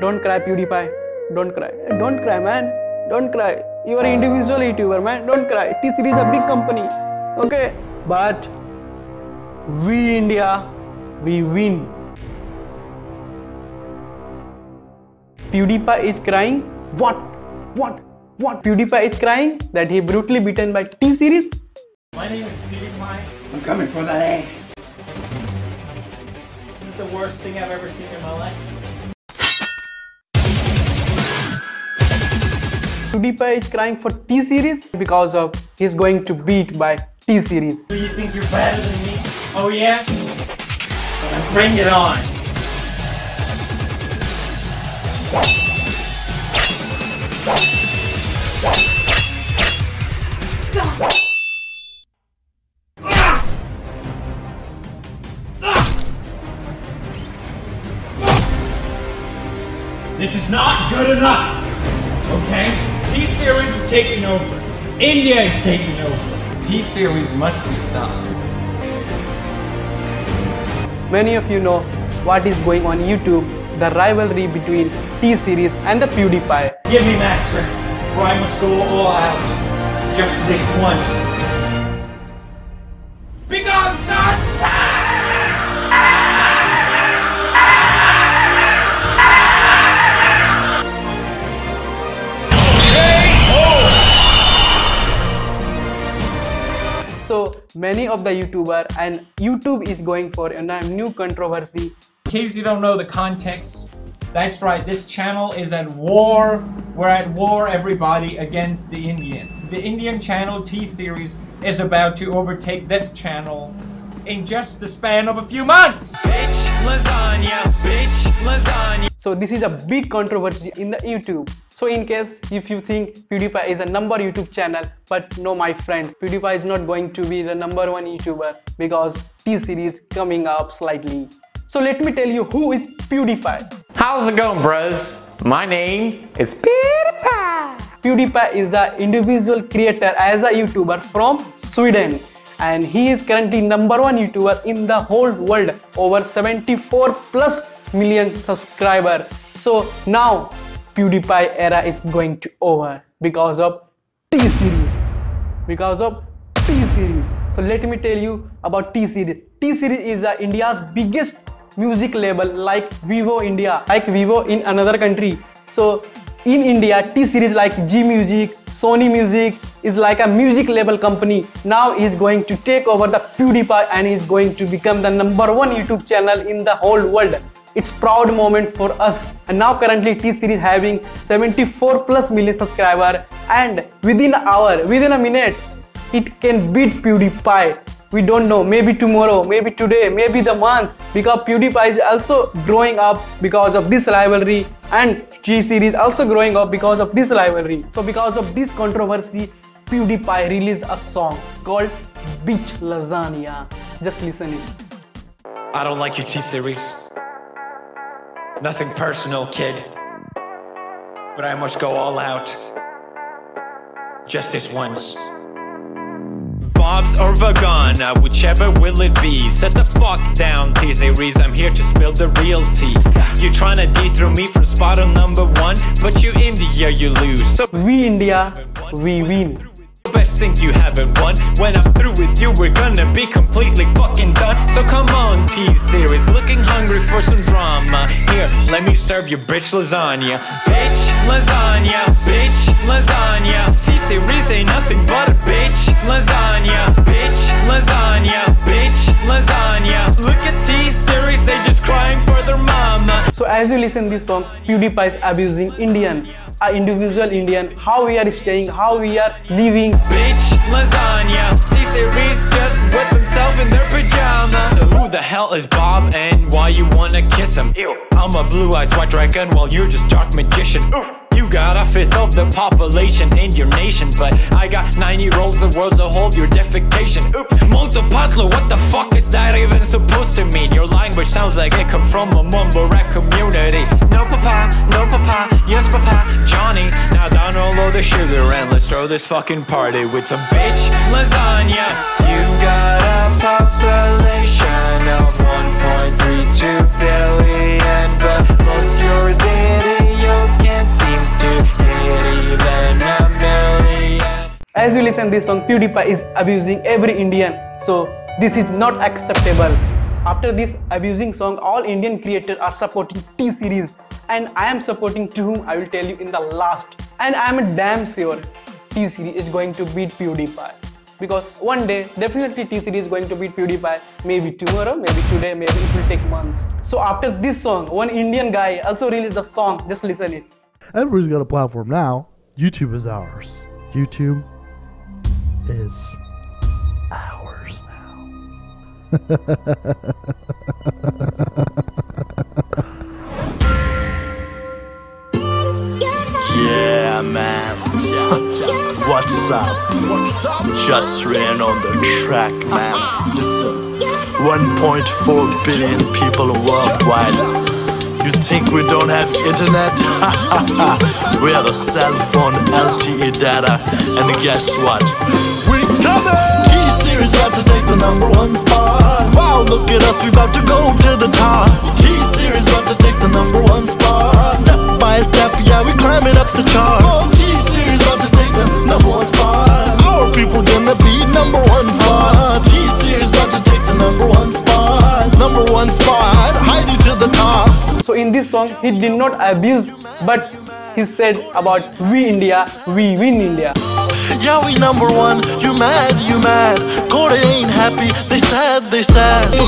Don't cry, PewDiePie. Don't cry. Don't cry, man. Don't cry. You are an individual YouTuber, man. Don't cry. T-Series is a big company. Okay? But we India, we win. PewDiePie is crying. What? What? What? PewDiePie is crying that he brutally beaten by T-Series. My name is PewDiePie. I'm coming for that ass. This is the worst thing I've ever seen in my life. PewDiePie is crying for T-Series because of he's going to beat by T-Series. Do you think you're better than me? Oh yeah? Well, bring it on. This is not good enough, okay? T-Series is taking over. India is taking over. T-Series must be stopped. Many of you know what is going on YouTube, the rivalry between T-Series and the PewDiePie. Give me master, or I must go all out. Just this once. Become not. So many of the YouTuber and YouTube is going for a new controversy. In case you don't know the context, that's right, this channel is at war. We're at war, everybody, against the Indian. The Indian channel T-Series is about to overtake this channel in just the span of a few months. Bitch Lasagna, Bitch Lasagna. So this is a big controversy in the YouTube. So in case if you think PewDiePie is a number YouTube channel, but no my friends, PewDiePie is not going to be the number one YouTuber because T-Series coming up slightly. So let me tell you who is PewDiePie. How's it going, bros? My name is PewDiePie. PewDiePie is an individual creator as a YouTuber from Sweden. And he is currently number one YouTuber in the whole world, over 74+ million subscribers. So now PewDiePie era is going to over because of T-Series. Because of T-Series. So let me tell you about T-Series. T-Series is India's biggest music label, like Vivo India, like Vivo in another country. So in India, T-Series like G Music, Sony Music is like a music label company. Now is going to take over the PewDiePie and is going to become the number one YouTube channel in the whole world. It's proud moment for us. And now currently T-Series having 74+ million subscribers, and within an hour, within a minute, it can beat PewDiePie. We don't know, maybe tomorrow, maybe today, maybe the month, because PewDiePie is also growing up because of this rivalry, and T-Series also growing up because of this rivalry. So because of this controversy, PewDiePie released a song called Bitch Lasagna. Just listen it. I don't like you, T-Series. Nothing personal, kid. But I must go all out. Just this once. Bob's or Vagana, whichever will it be. Set the fuck down, T-Series, I'm here to spill the real tea. You tryna dethrone me for spot on number one, but you India, you lose. So we India, we win. Best thing you haven't won. When I'm through with you, we're gonna be completely fucking done. So come on, T-Series, looking hungry for some drama. Here, let me serve you bitch lasagna. Bitch lasagna, bitch lasagna. T-Series ain't nothing but a bitch lasagna. Bitch lasagna, bitch lasagna. Look at T-Series, they just crying for their mama. So as you listen to this song, PewDiePie is abusing Indian, an individual Indian, how we are staying, how we are living. Bitch lasagna, T-Series just whipped himself in their pajamas. So who the hell is Bob and why you wanna kiss him? Ew. I'm a blue-eyed white dragon while you're just dark magician. Oof. You got a fifth of the population in your nation, but I got 9-year-olds the world, so hold your defecation. Oops. Multipatlo, what the fuck is that even supposed to mean? Your language sounds like it come from a mumble rap community. No papa, no papa, yes papa, Johnny. Now down all of the sugar and let's throw this fucking party with some bitch lasagna. You got a population of 1.32 billion, but most you're dating. As you listen this song, PewDiePie is abusing every Indian. So this is not acceptable. After this abusing song, all Indian creators are supporting T-Series. And I am supporting to whom I will tell you in the last. And I am damn sure T-Series is going to beat PewDiePie. Because one day, definitely T-Series is going to beat PewDiePie. Maybe tomorrow, maybe today, maybe it will take months. So after this song, one Indian guy also released the song. Just listen it. Everybody's got a platform now. YouTube is ours. YouTube is ours now. Yeah, man. What's up? What's up? Just ran on the track, man. 1.4 billion people worldwide. You think we don't have internet? We have a cell phone, LTE data, and guess what? We coming! T-Series about to take the #1 spot. Wow, look at us, we about to go to the top. T-Series about to take the #1 spot. Step by step, yeah, we climbing up the chart. T-Series about to take the #1 spot. Our people gonna be #1 spot. T-Series about to take the #1 spot. #1 spot, hiding to the top. So in this song, he did not abuse, but he said about we India, we win India. Yeah, we #1, you mad, Korea ain't happy, they sad, so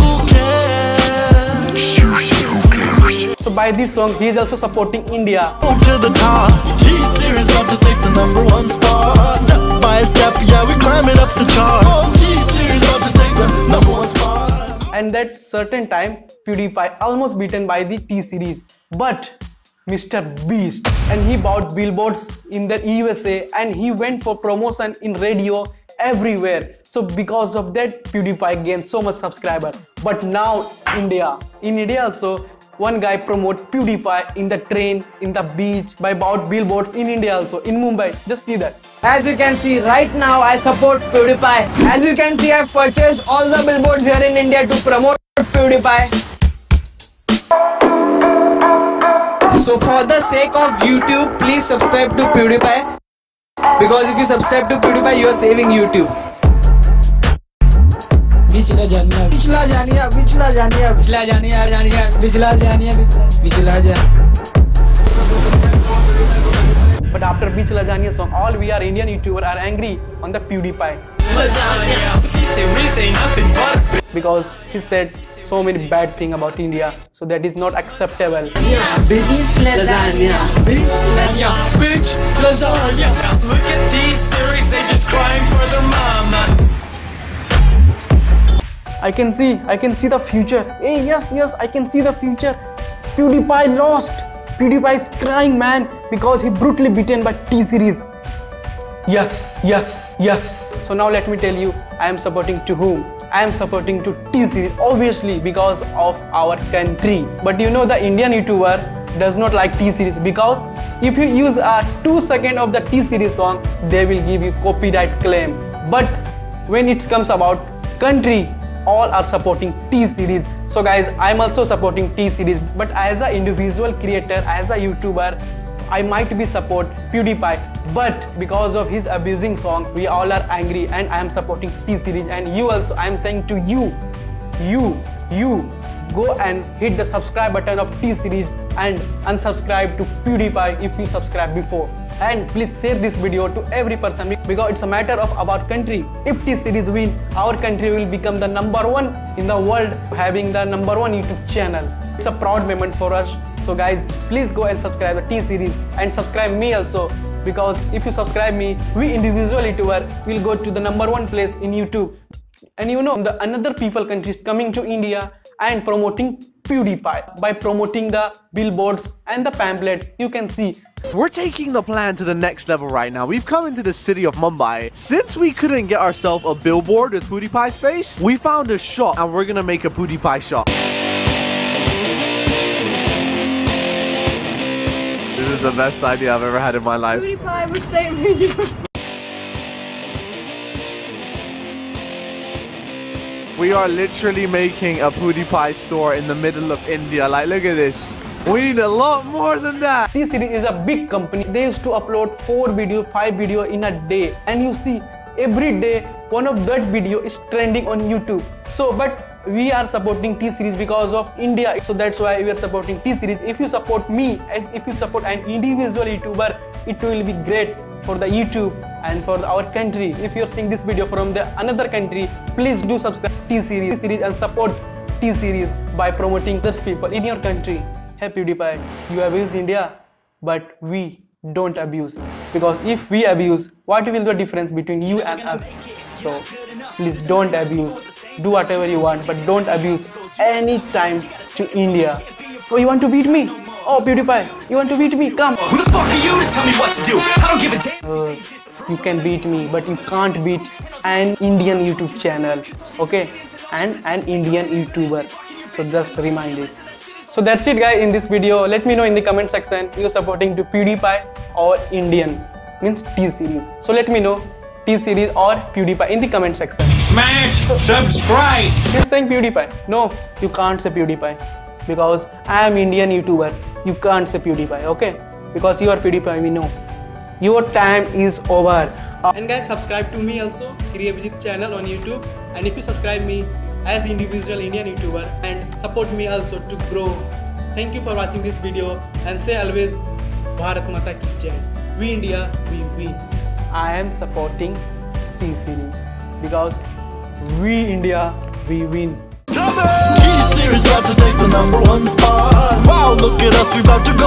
who cares? So by this song, he is also supporting India. Go to the top, T-Series about to take the #1 spot. Step by step, yeah, we climbing up the chart. T-Series about to take the #1 spot. And that certain time, PewDiePie almost beaten by the T-Series. But Mr. Beast, and he bought billboards in the USA and he went for promotion in radio everywhere. So because of that, PewDiePie gained so much subscriber. But now India, in India also, one guy promote PewDiePie in the train, in the beach, by bought billboards in India also, in Mumbai. Just see that. As you can see right now, I support PewDiePie. As you can see, I've purchased all the billboards here in India to promote PewDiePie. So for the sake of YouTube, please subscribe to PewDiePie, because if you subscribe to PewDiePie, you are saving YouTube. Bitch Lasagna, Bitch Lasagna, Bitch Lasagna, Bitch Lasagna, Bitch Lasagna, Bitch Lasagna. But after Bitch Lasagna song, all we are Indian YouTubers are angry on the PewDiePie. Lasagna, because he said so many bad things about India, so that is not acceptable. Bitch Lasagna, Bitch Lasagna, Bitch Lasagna. Look at T-Series, they just crying for their mama. I can see the future. Hey, yes, I can see the future. PewDiePie lost. PewDiePie is crying, man, because he brutally beaten by T-Series. Yes. So now let me tell you, I am supporting to whom? I am supporting to T-Series, obviously, because of our country. But you know, the Indian YouTuber does not like T-Series, because if you use a 2 seconds of the T-Series song, they will give you copyright claim. But when it comes about country, all are supporting T-Series. So guys, I am also supporting T-Series. But as an individual creator, as a YouTuber, I might be support PewDiePie, but because of his abusing song, we all are angry, and I am supporting T-Series, and you also. I am saying to you, go and hit the subscribe button of T-Series and unsubscribe to PewDiePie if you subscribe before. And please share this video to every person, because it's a matter of our country. If T-Series win, our country will become the #1 in the world, having the #1 YouTube channel. It's a proud moment for us. So guys, please go and subscribe to T-Series and subscribe me also, because if you subscribe me, we individually will go to the #1 place in YouTube. And you know, the another people countries coming to India and promoting PewDiePie by promoting the billboards and the pamphlet. You can see we're taking the plan to the next level right now. We've come into the city of Mumbai. Since we couldn't get ourselves a billboard with PewDiePie's face, we found a shop and we're gonna make a PewDiePie shop. This is the best idea I've ever had in my life. PewDiePie, we're saving you. We are literally making a PewDiePie store in the middle of India. Like, look at this. We need a lot more than that. T-Series is a big company. They used to upload 4 video, 5 video in a day, and you see every day one of that video is trending on YouTube. So but we are supporting T-Series because of India, so that's why we are supporting T-Series. If you support me, as if you support an individual YouTuber, it will be great for the YouTube and for our country. If you are seeing this video from the another country, please do subscribe T-Series and support T-Series by promoting those people in your country. Hey PewDiePie, you abuse India, but we don't abuse, because if we abuse, what will be the difference between you and us? So please don't abuse. Do whatever you want, but don't abuse any time to India. Oh, you want to beat me? Oh PewDiePie, you want to beat me? Come. Who the fuck are you to tell me what to do? I don't give a damn. You can beat me, but you can't beat an Indian YouTube channel, okay? And an Indian YouTuber. So just remind it. So that's it guys in this video. Let me know in the comment section you're supporting to PewDiePie or Indian, means T-Series. So let me know T-Series or PewDiePie in the comment section. Smash subscribe. You're saying PewDiePie. No, you can't say PewDiePie, because I am Indian YouTuber. You can't say PewDiePie, okay? Because you are PewDiePie, we know. Your time is over. And guys, subscribe to me also, Kriya channel on YouTube. And if you subscribe me as individual Indian YouTuber and support me also to grow. Thank you for watching this video, and say always Bharat Mata Ki Jai. We India, we win. I am supporting T-Series because we India, we win. T-Series about to take the #1 spot. Wow, look at us, we about to go.